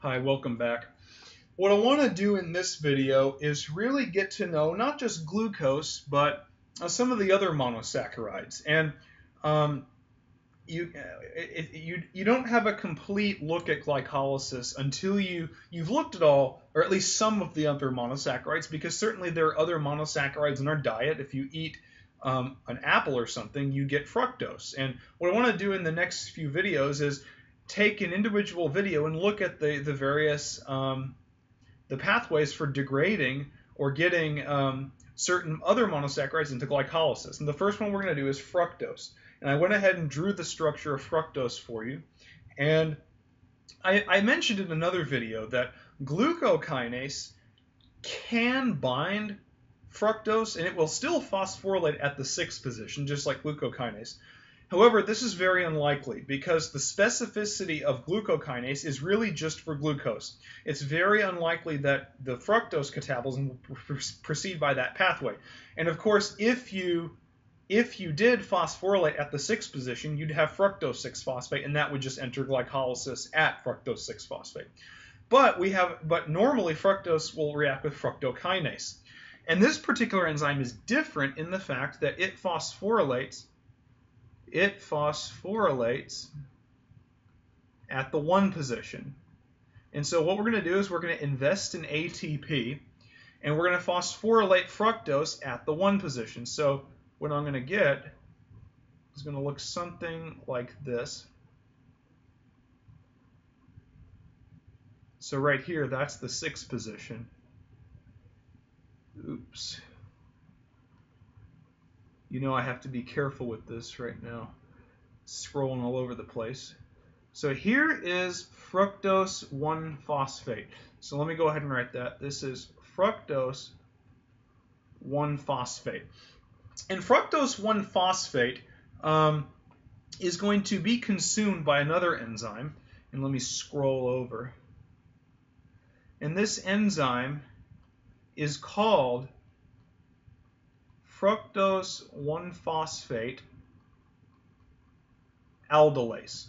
Hi, welcome back. What I want to do in this video is really get to know not just glucose, but some of the other monosaccharides. And you don't have a complete look at glycolysis until you've looked at all, or at least some of the other monosaccharides, because certainly there are other monosaccharides in our diet. If you eat an apple or something, you get fructose. And what I want to do in the next few videos is take an individual video and look at the various the pathways for degrading or getting certain other monosaccharides into glycolysis. And the first one we're going to do is fructose. And I went ahead and drew the structure of fructose for you. And I mentioned in another video that glucokinase can bind fructose, and it will still phosphorylate at the 6th position, just like glucokinase. However, this is very unlikely because the specificity of glucokinase is really just for glucose. It's very unlikely that the fructose catabolism will proceed by that pathway. And of course, if you did phosphorylate at the 6th position, you'd have fructose 6-phosphate, and that would just enter glycolysis at fructose 6-phosphate. But normally fructose will react with fructokinase. And this particular enzyme is different in the fact that it phosphorylates at the 1 position. And so what we're going to do is we're going to invest in ATP, and we're going to phosphorylate fructose at the 1 position. So what I'm going to get is going to look something like this. So right here, that's the 6th position. Oops. You know I have to be careful with this right now. It's scrolling all over the place. So here is fructose 1-phosphate. So let me go ahead and write that. This is fructose 1-phosphate. And fructose 1-phosphate is going to be consumed by another enzyme. And let me scroll over. And this enzyme is called fructose 1-phosphate aldolase.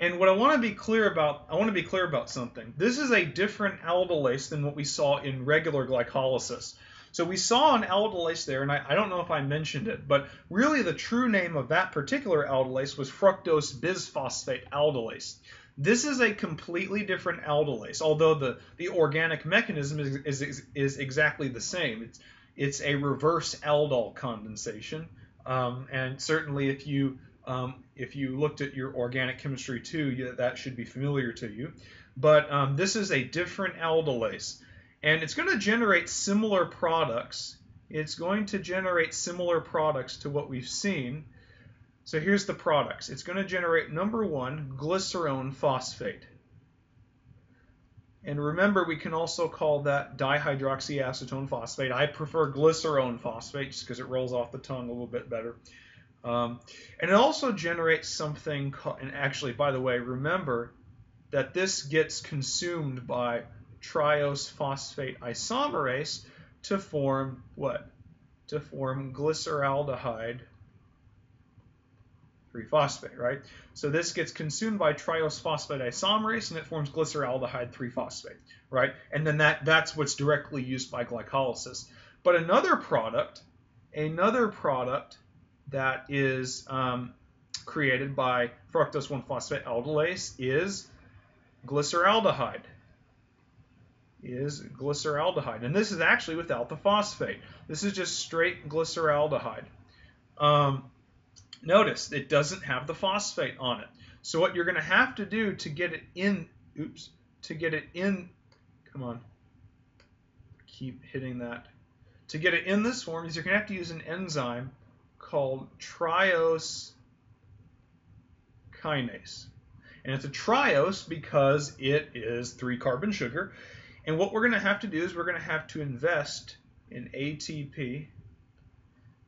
And what I want to be clear about, something. This is a different aldolase than what we saw in regular glycolysis. So we saw an aldolase there, and I don't know if I mentioned it, but really the true name of that particular aldolase was fructose bisphosphate aldolase. This is a completely different aldolase, although the organic mechanism is exactly the same. It's a reverse aldol condensation, and certainly if you looked at your organic chemistry too, that should be familiar to you. But this is a different aldolase, and it's going to generate similar products. It's going to generate similar products to what we've seen. So here's the products. It's going to generate, number 1, glyceraldehyde phosphate. And remember, we can also call that dihydroxyacetone phosphate. I prefer glyceraldehyde phosphate just because it rolls off the tongue a little bit better. And it also generates something called, and actually, by the way, remember that this gets consumed by triose phosphate isomerase to form what? To form glyceraldehyde 3-phosphate, right? So this gets consumed by triose phosphate isomerase, and it forms glyceraldehyde 3-phosphate, right? And then that's what's directly used by glycolysis. But another product that is created by fructose 1-phosphate aldolase is glyceraldehyde. And this is actually without the phosphate. This is just straight glyceraldehyde. Notice it doesn't have the phosphate on it. So what you're going to have to do to get it in, to get it in this form is you're going to have to use an enzyme called triose kinase. And it's a triose because it is 3-carbon sugar. And what we're going to have to do is we're going to have to invest in ATP,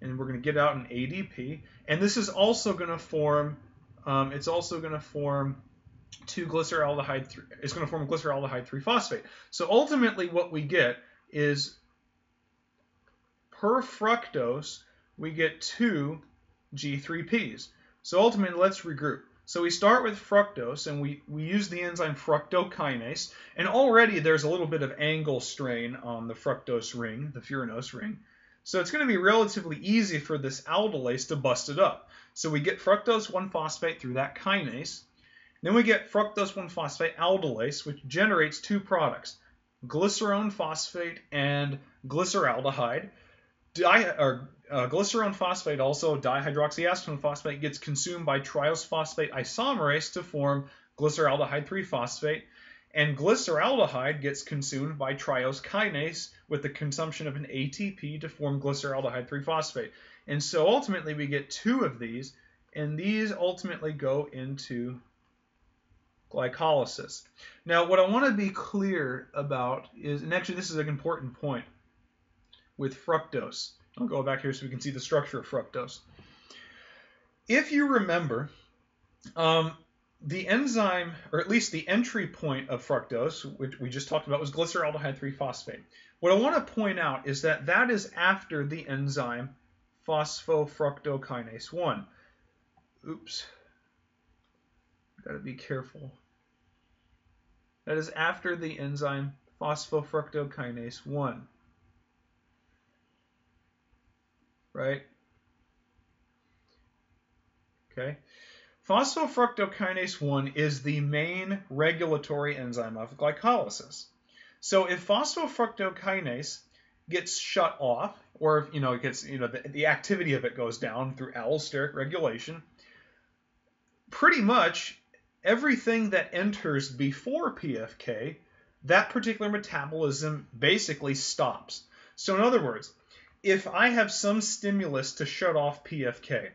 and we're going to get out an ADP. And this is also going to form, it's also going to form glyceraldehyde 3-phosphate. So ultimately what we get is, per fructose, we get 2 G3Ps. So ultimately, let's regroup. So we start with fructose, and we use the enzyme fructokinase, and already there's a little bit of angle strain on the fructose ring, the furanose ring. So it's going to be relatively easy for this aldolase to bust it up. So we get fructose 1-phosphate through that kinase. Then we get fructose 1-phosphate aldolase, which generates two products, glycerone phosphate and glyceraldehyde. Glycerone phosphate, also dihydroxyacetone phosphate, gets consumed by triose phosphate isomerase to form glyceraldehyde 3-phosphate, and glyceraldehyde gets consumed by triose kinase with the consumption of an ATP to form glyceraldehyde 3-phosphate. And so ultimately we get two of these, and these ultimately go into glycolysis. Now what I want to be clear about is, and actually this is an important point with fructose. I'll go back here so we can see the structure of fructose. If you remember, the enzyme, or at least the entry point of fructose, which we just talked about, was glyceraldehyde 3-phosphate. What I want to point out is that that is after the enzyme phosphofructokinase 1. Oops. Gotta be careful. That is after the enzyme phosphofructokinase 1. Right? Okay. Phosphofructokinase 1 is the main regulatory enzyme of glycolysis. So if phosphofructokinase gets shut off, or if, it gets, the activity of it goes down through allosteric regulation, pretty much everything that enters before PFK, that particular metabolism basically stops. So in other words, if I have some stimulus to shut off PFK,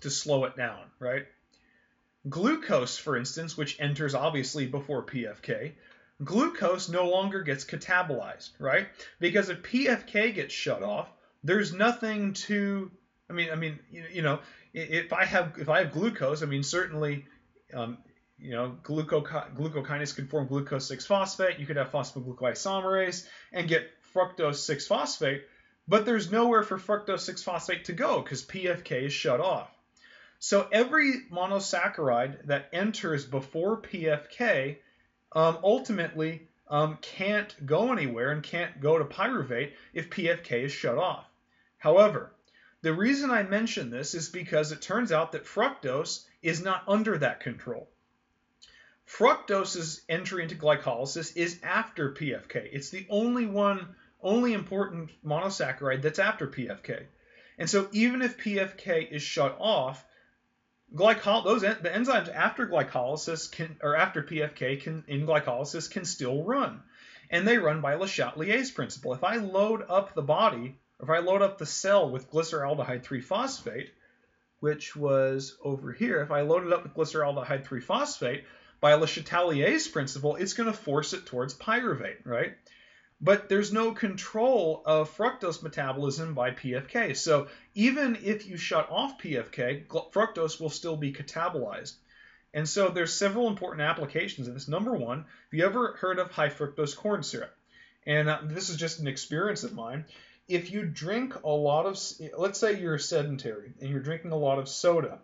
to slow it down, right? Glucose, for instance, which enters obviously before PFK, glucose no longer gets catabolized, right? Because if PFK gets shut off, there's nothing to, if I have glucose, certainly, glucokinase could form glucose 6-phosphate. You could have phosphoglucoisomerase and get fructose 6-phosphate. But there's nowhere for fructose 6-phosphate to go because PFK is shut off. So every monosaccharide that enters before PFK ultimately can't go anywhere and can't go to pyruvate if PFK is shut off. However, the reason I mention this is because it turns out that fructose is not under that control. Fructose's entry into glycolysis is after PFK. It's the only important monosaccharide that's after PFK. And so even if PFK is shut off, the enzymes after glycolysis can still run. And they run by Le Chatelier's principle. If I load up the body, or if I load up the cell with glyceraldehyde 3-phosphate, which was over here, if I load it up with glyceraldehyde 3-phosphate, by Le Chatelier's principle, it's going to force it towards pyruvate, right? But there's no control of fructose metabolism by PFK. So even if you shut off PFK, fructose will still be catabolized. And so there's several important applications of this. Number one, have you ever heard of high fructose corn syrup? And this is just an experience of mine. If you drink a lot of, let's say you're sedentary and you're drinking a lot of soda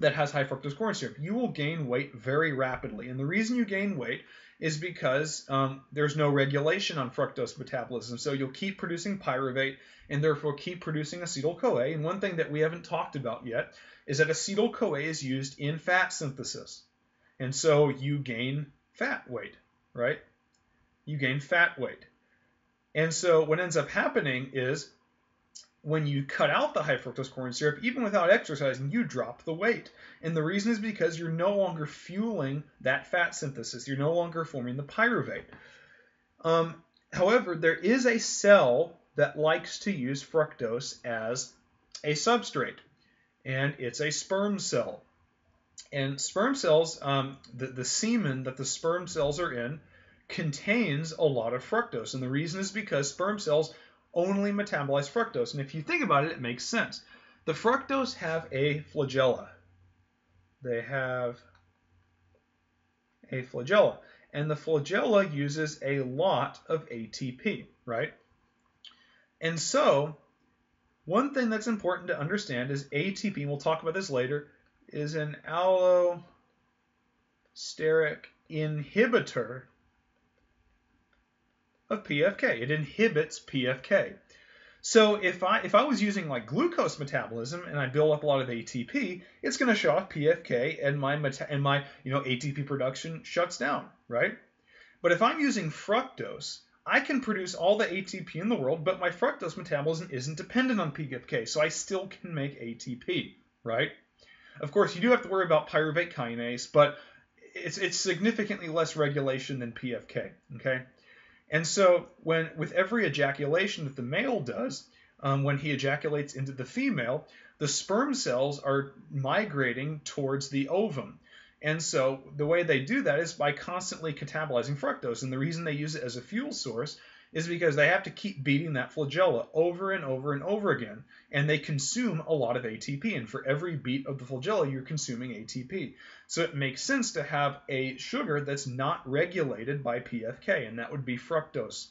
that has high fructose corn syrup, you will gain weight very rapidly. And the reason you gain weight is because there's no regulation on fructose metabolism. So you'll keep producing pyruvate and therefore keep producing acetyl-CoA. And one thing that we haven't talked about yet is that acetyl-CoA is used in fat synthesis. And so you gain fat weight, right? You gain fat weight. And so what ends up happening is when you cut out the high fructose corn syrup, even without exercising, you drop the weight. And the reason is because you're no longer fueling that fat synthesis. You're no longer forming the pyruvate. However, there is a cell that likes to use fructose as a substrate, and it's a sperm cell. And sperm cells, the semen that the sperm cells are in contains a lot of fructose. And the reason is because sperm cells only metabolize fructose. And if you think about it, it makes sense. The fructose have a flagella. They have a flagella. And the flagella uses a lot of ATP, right? And so, one thing that's important to understand is ATP, and we'll talk about this later, is an allosteric inhibitor of PFK. It inhibits PFK. So if I was using like glucose metabolism and I build up a lot of ATP, it's going to shut off PFK and my ATP production shuts down, right? But if I'm using fructose, I can produce all the ATP in the world, but my fructose metabolism isn't dependent on PFK, so I still can make ATP, right? Of course, you do have to worry about pyruvate kinase, but it's significantly less regulation than PFK, okay? And so with every ejaculation that the male does, when he ejaculates into the female, the sperm cells are migrating towards the ovum. And so the way they do that is by constantly catabolizing fructose. And the reason they use it as a fuel source is because they have to keep beating that flagella over and over and over again. And they consume a lot of ATP. And for every beat of the flagella, you're consuming ATP. So it makes sense to have a sugar that's not regulated by PFK, and that would be fructose.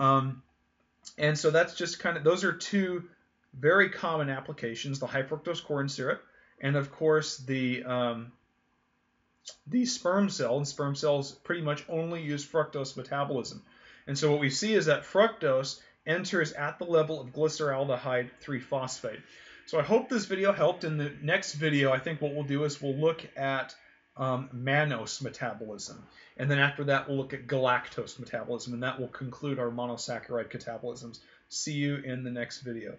And so that's just kind of, those are two very common applications, the high fructose corn syrup, and of course the sperm cell, and sperm cells pretty much only use fructose metabolism. And so what we see is that fructose enters at the level of glyceraldehyde 3-phosphate. So I hope this video helped. In the next video, I think what we'll do is we'll look at mannose metabolism. And then after that, we'll look at galactose metabolism, and that will conclude our monosaccharide catabolisms. See you in the next video.